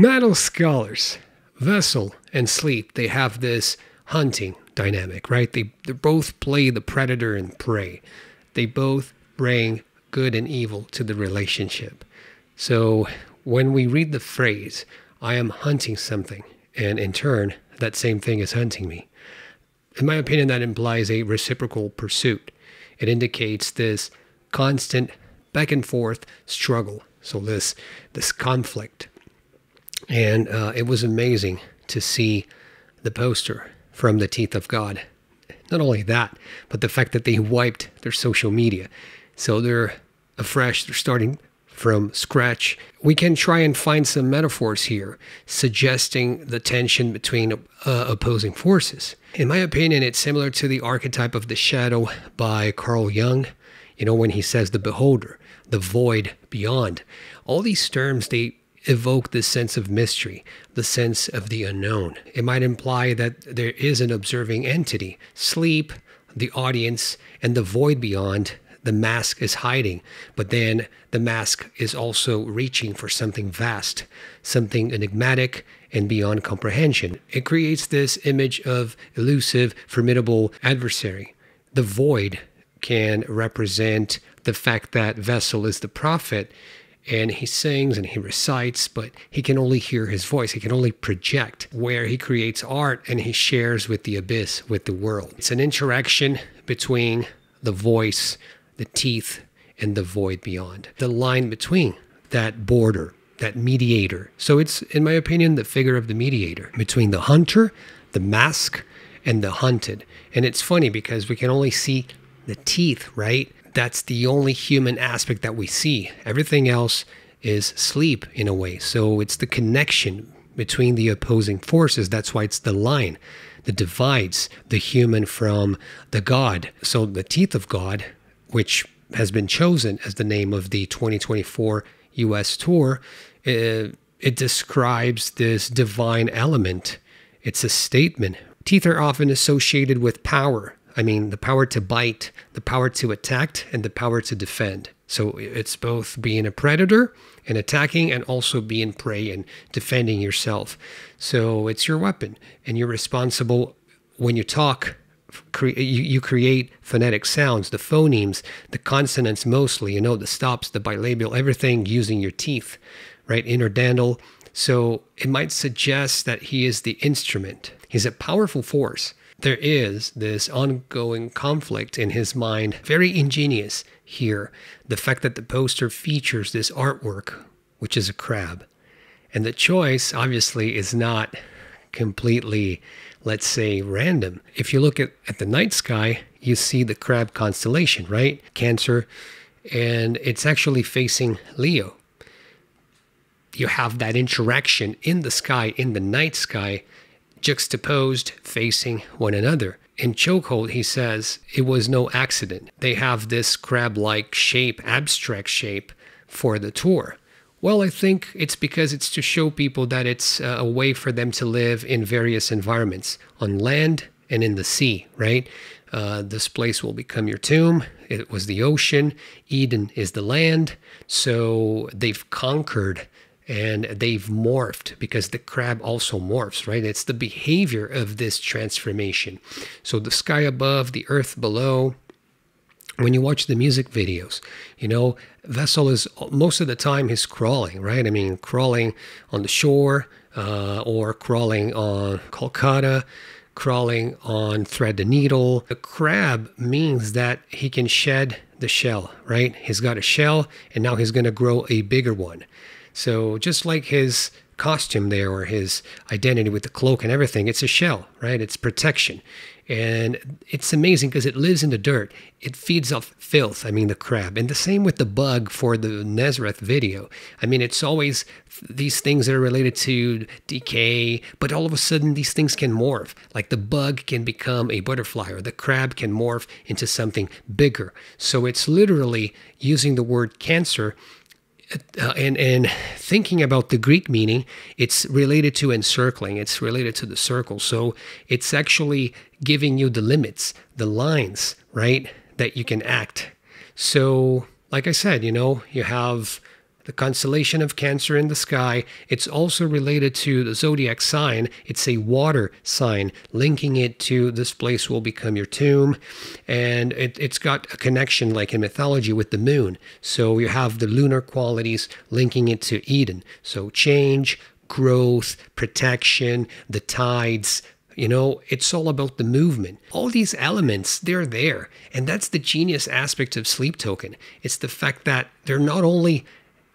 Metal scholars, Vessel and Sleep, they have this hunting dynamic, right? They both play the predator and prey. They both bring good and evil to the relationship. So when we read the phrase, I am hunting something, and in turn, that same thing is hunting me, in my opinion, that implies a reciprocal pursuit. It indicates this constant back and forth struggle. So this conflict. And it was amazing to see the poster from the Teeth of God. Not only that, but the fact that they wiped their social media. So they're afresh, they're starting from scratch. We can try and find some metaphors here, suggesting the tension between opposing forces. In my opinion, it's similar to the archetype of the shadow by Carl Jung. You know, when he says the beholder, the void beyond. All these terms, they evoke this sense of mystery, the sense of the unknown. It might imply that there is an observing entity, sleep, the audience, and the void beyond. The mask is hiding, but then the mask is also reaching for something vast, something enigmatic and beyond comprehension. It creates this image of elusive, formidable adversary. The void can represent the fact that Vessel is the prophet, and he sings and he recites, but he can only hear his voice. He can only project, where he creates art and he shares with the abyss, with the world. It's an interaction between the voice, the teeth, and the void beyond. The line between, that border, that mediator. So it's, in my opinion, the figure of the mediator between the hunter, the mask, and the hunted. And it's funny because we can only see the teeth, right? That's the only human aspect that we see. Everything else is sleep in a way. So it's the connection between the opposing forces. That's why it's the line that divides the human from the God. So the Teeth of God, which has been chosen as the name of the 2024 U.S. tour, it describes this divine element. It's a statement. Teeth are often associated with power. I mean, the power to bite, the power to attack, and the power to defend. So it's both being a predator and attacking, and also being prey and defending yourself. So it's your weapon, and you're responsible when you talk. You create phonetic sounds, the phonemes, the consonants mostly, you know, the stops, the bilabial, everything using your teeth, right? Interdental. So it might suggest that he is the instrument. He's a powerful force. There is this ongoing conflict in his mind. Very ingenious here. The fact that the poster features this artwork, which is a crab. And the choice, obviously, is not completely, let's say, random. If you look at the night sky, you see the crab constellation, right? Cancer, and it's actually facing Leo. You have that interaction in the sky, in the night sky, juxtaposed, facing one another. In Chokehold, he says, it was no accident. They have this crab-like shape, abstract shape, for the tour. Well, I think it's because it's to show people that it's a way for them to live in various environments, on land and in the sea, right? This place will become your tomb. It was the ocean. Eden is the land. So they've conquered and they've morphed, because the crab also morphs, right? It's the behavior of this transformation. So the sky above, the earth below. When you watch the music videos, you know, Vessel is, most of the time, he's crawling, right? I mean, crawling on the shore, or crawling on Calcutta, crawling on thread the needle. The crab means that he can shed the shell, right? He's got a shell, and now he's going to grow a bigger one. So just like his costume there, or his identity with the cloak and everything, it's a shell, right? It's protection. And it's amazing because it lives in the dirt. It feeds off filth, I mean, the crab. And the same with the bug for the Nazareth video. I mean, it's always these things that are related to decay, but all of a sudden these things can morph. Like the bug can become a butterfly, or the crab can morph into something bigger. So it's literally using the word cancer and thinking about the Greek meaning, it's related to encircling, it's related to the circle. So it's actually giving you the limits, the lines, right, that you can act. So, like I said, you know, you have the constellation of Cancer in the sky. It's also related to the zodiac sign. It's a water sign, linking it to this place will become your tomb. And it's got a connection, like in mythology, with the moon. So you have the lunar qualities linking it to Eden. So change, growth, protection, the tides. You know, it's all about the movement. All these elements, they're there. And that's the genius aspect of Sleep Token. It's the fact that they're not only,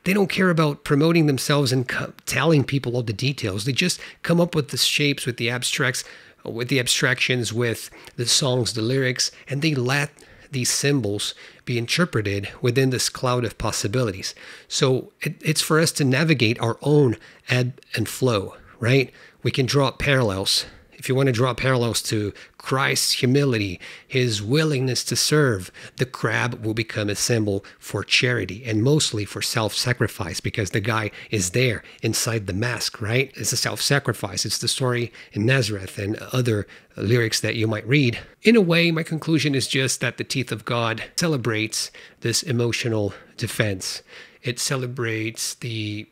they don't care about promoting themselves and telling people all the details. They just come up with the shapes, with the abstracts, with the abstractions, with the songs, the lyrics, and they let these symbols be interpreted within this cloud of possibilities. So it's for us to navigate our own ebb and flow, right? We can draw parallels. If you want to draw parallels to Christ's humility, his willingness to serve, the crab will become a symbol for charity and mostly for self-sacrifice, because the guy is there inside the mask, right? It's a self-sacrifice. It's the story in Nazareth and other lyrics that you might read. In a way, my conclusion is just that the Teeth of God celebrates this emotional defense. It celebrates the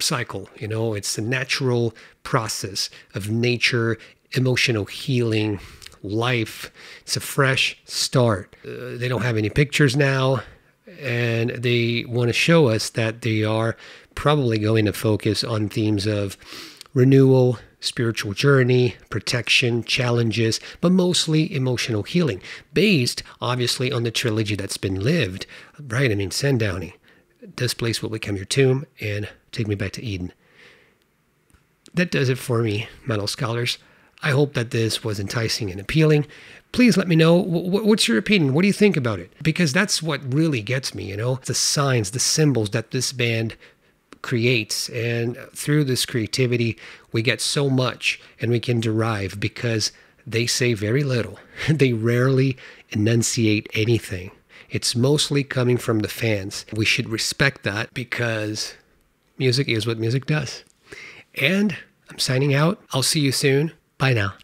cycle, you know, it's the natural process of nature, emotional healing, life. It's a fresh start. They don't have any pictures now, and they want to show us that they are probably going to focus on themes of renewal, spiritual journey, protection, challenges, but mostly emotional healing, based obviously on the trilogy that's been lived, right? I mean, Sundowning, This Place Will Become Your Tomb, and Take Me Back to Eden. That does it for me, metal scholars. I hope that this was enticing and appealing. Please let me know, what's your opinion? What do you think about it? Because that's what really gets me, you know? The signs, the symbols that this band creates, and through this creativity, we get so much, and we can derive, because they say very little. They rarely enunciate anything. It's mostly coming from the fans. We should respect that, because music is what music does. And I'm signing out. I'll see you soon. Bye now.